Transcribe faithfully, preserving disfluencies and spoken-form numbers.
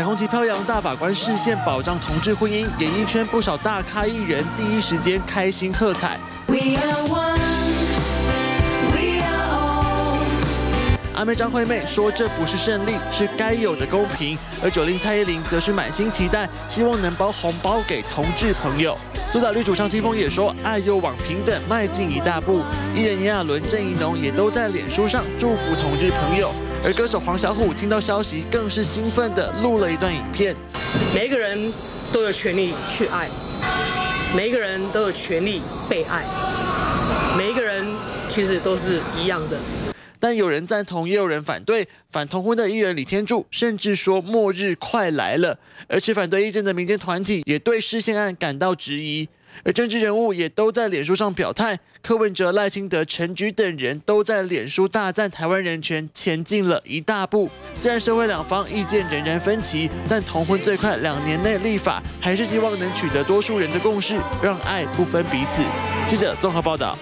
彩虹旗飘扬，大法官视线保障同志婚姻，演艺圈不少大咖艺人第一时间开心喝彩。 阿妹张惠妹说：“这不是胜利，是该有的公平。”而九零蔡依林则是满心期待，希望能包红包给同志朋友。苏打绿主唱青峰也说：“爱又往平等迈进一大步。”艺人炎亚纶、郑宜农也都在脸书上祝福同志朋友。而歌手黄小琥听到消息更是兴奋地录了一段影片：“每一个人都有权利去爱，每一个人都有权利被爱，每一个人其实都是一样的。” 但有人赞同，也有人反对。反同婚的艺人李天柱甚至说“末日快来了”，而持反对意见的民间团体也对释宪案感到质疑。而政治人物也都在脸书上表态，柯文哲、赖清德、陈菊等人都在脸书大赞台湾人权前进了一大步。虽然社会两方意见仍然分歧，但同婚最快两年内立法，还是希望能取得多数人的共识，让爱不分彼此。记者综合报道。